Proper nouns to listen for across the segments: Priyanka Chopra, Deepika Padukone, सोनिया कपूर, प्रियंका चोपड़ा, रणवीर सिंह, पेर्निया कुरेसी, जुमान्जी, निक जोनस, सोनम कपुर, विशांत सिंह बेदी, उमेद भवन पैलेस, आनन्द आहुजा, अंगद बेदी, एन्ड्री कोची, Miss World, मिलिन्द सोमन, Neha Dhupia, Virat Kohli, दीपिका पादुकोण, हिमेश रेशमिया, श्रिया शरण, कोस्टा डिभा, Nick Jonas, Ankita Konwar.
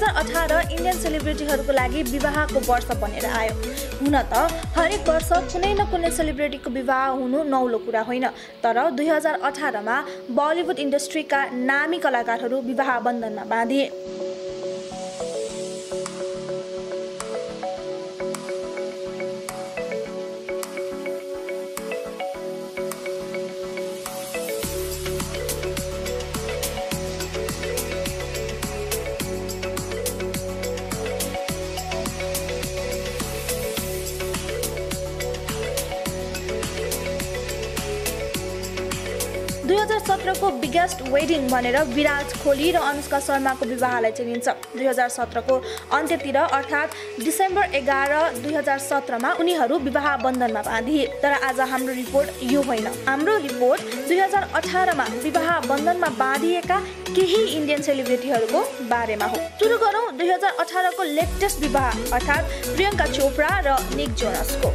2018 Indian सेलिब्रिटीहरुको लागि विवाहको वर्ष बनेर आयो। हुन त हरेक वर्ष कुनै न कुनै सेलिब्रिटीको विवाह हुनु नौलो कुरा होइन, तर 2018 मा बलिउड इन्डस्ट्रीका नामी कलाकारहरू विवाह बन्धनमा बाँधिए। को बिगेस्ट वेडिङ भनेर विराट कोहली र अनुष्का शर्माको विवाहलाई चिनिन्छ। 2017 को अन्त्यतिर अर्थात् डिसेम्बर 11 2017 मा उनीहरू विवाह बन्धनमा बाँधिए। तर आज हाम्रो रिपोर्ट यो होइन, हाम्रो रिपोर्ट 2018 मा विवाह बन्धनमा बाँधिएका केही इन्डियन सेलिब्रिटीहरूको बारेमा हो। सुरु गरौँ 2018 को लेटेस्ट विवाह अर्थात् प्रियङ्का चोपरा र निक जोनसको।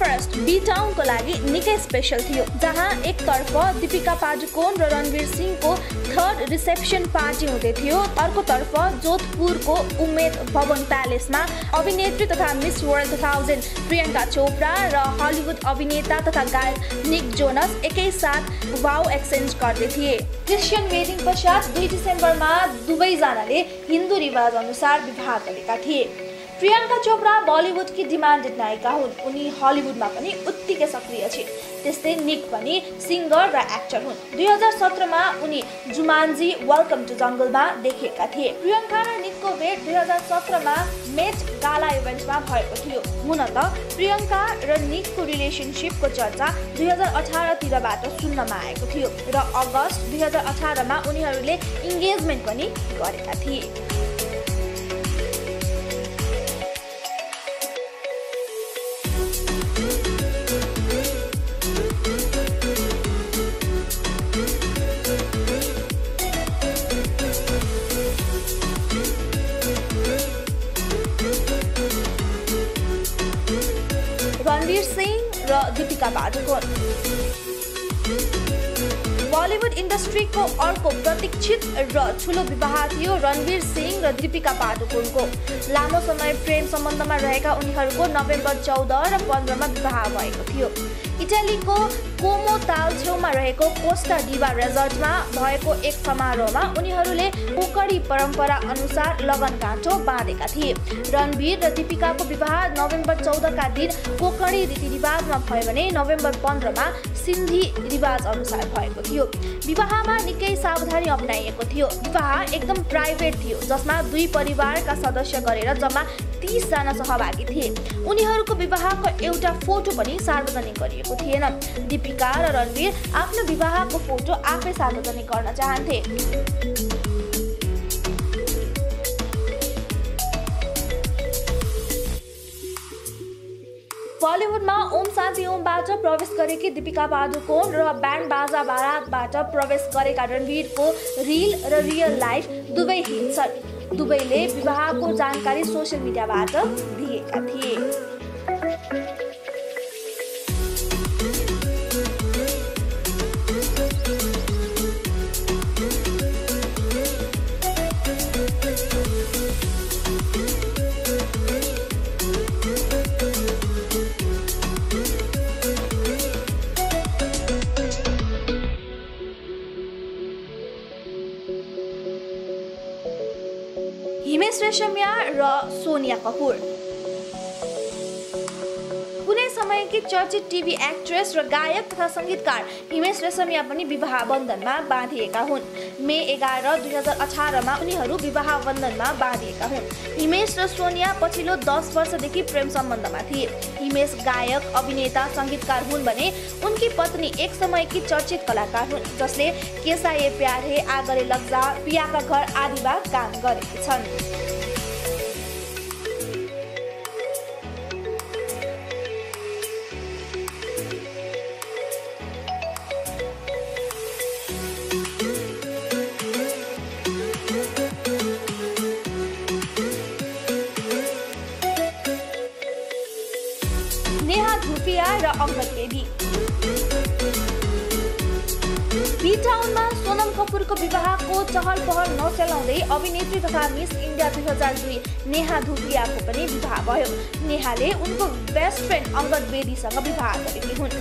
फर्स्ट बी टाउन को लागि निकै स्पेशल थियो, जहाँ एकतर्फ दीपिका पादुकोण र रणवीर सिंह को थर्ड रिसेप्सन पार्टी हुँदै थियो, अर्कोतर्फ जोधपुर को उमेद भवन पैलेस में अभिनेत्री तथा मिस वर्ल्ड 2000 प्रियंका चोपड़ा र हलिउड अभिनेता तथा गायक निक जोनस एकै साथ वाउ एक्सचेंज करते थे। क्रिश्चियन वेडिङ पश्चात 2 डिसेम्बर में दुवैजनाले हिंदू रिवाज अनुसार विवाह गरेका थिए। प्रियंका चोपड़ा बलिउड की डिमांडेड नायिका हुन्, उनी हलिउड में पनि उत्तिकै सक्रिय छिन्। त्यस्तै निक पनि सिंगर र एक्टर हुन्। 2017 में उनी जुमान्जी वेलकम टू जंगल में देखा थे। प्रियंका र निक को भेट 2017 में मेट गाला इवेंट में भएको थियो। हुन त प्रियंका र निक को रिलेशनशिप को चर्चा 2018 तिरबाट सुन्नमा आएको थियो र अगस्त 2018 में उनीहरूले इंगेजमेंट पनि गरेका थिए। रणवीर सिंह र दीपिका पादुकोण। बलिउड इंडस्ट्री को अर्को प्रतीक्षित र ठूलो विवाह थियो रणवीर सिंह र दीपिका पादुकोण को। लामो समय प्रेम संबंध में रहकर उनीहरूको नोभेम्बर 14 र 15 में विवाह भएको थियो। इटाली को कोमो ताल छेउमा रहेको कोस्टा डिभा रिजोर्टमा भएको एक समारोहमा उनीहरूले कोकडी परम्परा अनुसार लगनगाँठो बाँधेका थिए। रणवीर र दीपिकाको विवाह नोभेम्बर 14 का दिन कोकडी रीतिरिवाजमा भयो भने नोभेम्बर 15 मा सिन्धी रिवाज अनुसार भएको थियो। विवाहमा निकै सावधानी अपनाइएको थियो। विवाह एकदम प्राइभेट थियो, जसमा 2 परिवारका सदस्य गरेर जम्मा 30 जना सहभागी थिए। उनीहरूको विवाहको एउटा फोटो पनि सार्वजनिक गरिएको थिएन। दीपिका र रणवीर आफ्नो विवाहको फोटो आफै सार्वजनिक गर्न चाहन्थे। बलिउडमा ओम शान्ति ओमबाट प्रवेश गरेकी दीपिका पादुकोण र ब्यान्ड बाजा बारातबाट प्रवेश गरेका रणवीरको रिल र रियल लाइफ दुवै हिट छन्। दुवैले विवाहको जानकारी सोशल मिडियाबाट दिएका थिए। हिमेश रेशमिया र सोनिया कपूर। कुनै समयकी चर्चित टिभी एक्ट्रेस र गायक तथा संगीतकार हिमेश रेशमिया पनि विवाह बन्धनमा बाँधिएका हुन्। मे 11 2018 मा उनीहरू विवाह बन्धनमा बाँधिएका हुन्। हिमेश र सोनिया पछिल्लो 10 वर्षदेखि प्रेम सम्बन्धमा थिए। हिमेश गायक, अभिनेता, संगीतकार हुन् भने उनकी पत्नी एक समयकी चर्चित कलाकार हुन्, जसले कैसा ये प्यार है, आगरे लग जा, पिया का घर आदिमा काम गरेकी छन्। नेहा धुपिया र अंगद बेदी। बी टाउनमा सोनम कपुरको विवाहको चहल पहल नचलाउँदै अभिनेत्री तथा मिस इन्डिया 2002 नेहा धुपियाको पनि विवाह भयो। नेहाले उनको बेस्ट फ्रेन्ड अंगद बेदीसँग विवाह गरेकी हुन्।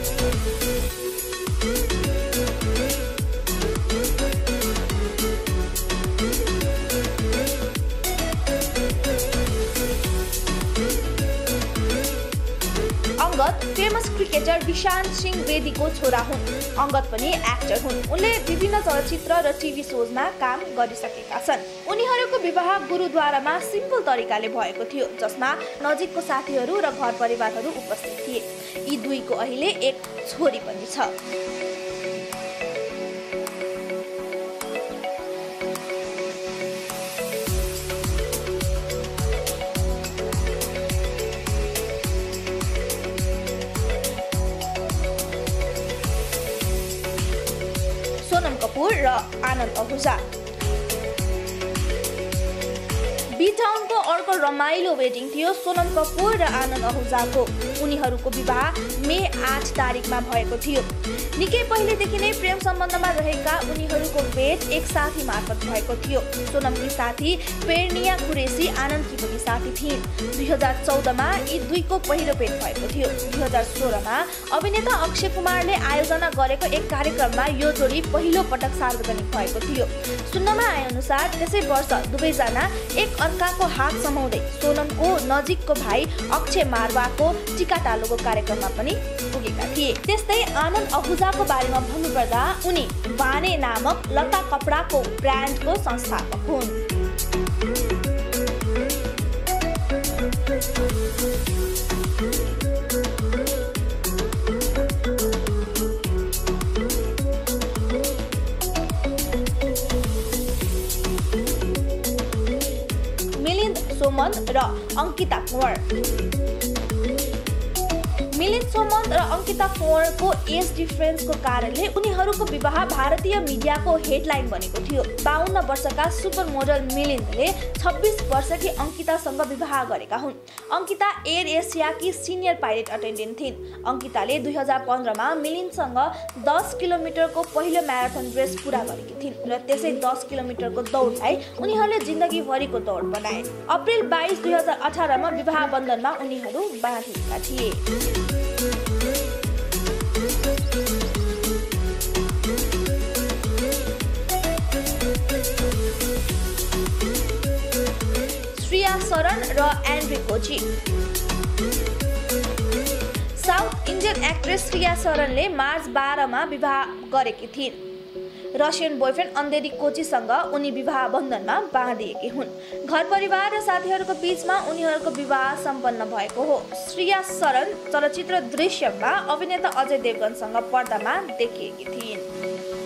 फेमस क्रिकेटर विशांत सिंह बेदी को छोरा हुन्। अंगद पनि एक्टर हुन्। उनले विभिन्न चलचित्र र टिभी शोजमा काम गरिसकेका छन्। उनीहरूको विवाह गुरुद्वारामा सिम्पल तरिकाले भएको थियो, जसमा नजिकको साथीहरू र घर परिवारहरू उपस्थित थिए। यी दुईको अहिले एक छोरी पनि छ। बी टाउनको अर्को रमाइलो वेडिङ थियो सोनम कपुर र आनन्द आहुजाको। उनीहरूको विवाह मे 8 तारिकमा भएको थियो। निकै पहिलेदेखि नै प्रेम सम्बन्धमा रहेका उनीहरूको भेट एक साथी मार्फत भएको थियो। सोनमकी साथी पेर्निया कुरेसी आनन्दकी पनि साथी थिइन्। 2014 मा यी दुईको पहिलो भेट भएको थियो। 2016 मा अभिनेता अक्षय कुमारले आयोजना गरेको एक कार्यक्रममा यो जोडी पहिलो पटक सार्वजनिक भएको थियो। सुन्नमा आए अनुसार त्यसै वर्ष दुवैजना एक अर्काको हात समाउँदै सोनमको नजिकको भाइ अक्षय मारवाको टिकाटालोको कार्यक्रममा पनि पुगेका थिए। त्यस्तै आनन्द आहुजा को बारेमा भन्नुपर्दा उनी बाने नामक लता कपडाको ब्रान्डको संस्थापक हुन्। मिलिन्द सोमन र अंकिता कुँवर। मिलिन्द सोमन र अंकिता कोँवरको एज डिफरेन्सको कारणले उनीहरूको विवाह भारतीय मिडियाको हेडलाइन बनेको थियो। 52 वर्षका सुपर मोडल मिलिन्दले 26 वर्षकी अंकितासँग विवाह गरेका हुन्। अंकिता एयर एसियाकी सिनियर पाइलट अटेन्डेन्ट थिइन्। अंकिताले 2015 मा मिलिन्दसँग 10 किलोमिटरको पहिलो म्याराथन रेस पूरा गरेकी थिइन् र त्यसै 10 किलोमिटरको दौडलाई उनीहरूले जिन्दगीभरिको दौड बनाए। अप्रिल 22 2018 मा विवाह बन्धनमा उनीहरू बाँधिएका थिए। शरण र एन्ड्री कोची। South Indian actress Shriya शरणले मार्च 12 मा विवाह गरेकी थिइन्। रसियन बोयफ्रेन्ड अन्धेरी कोचीसँग उनी विवाह बन्धनमा बाँधिएकी हुन्। घर परिवार र साथीहरूको बीचमा उनीहरूको विवाह सम्पन्न भएको हो। श्रिया शरण चलचित्र दृश्यमा अभिनेता अजय देवगनसँग पर्दामा देखिएकी थिइन्।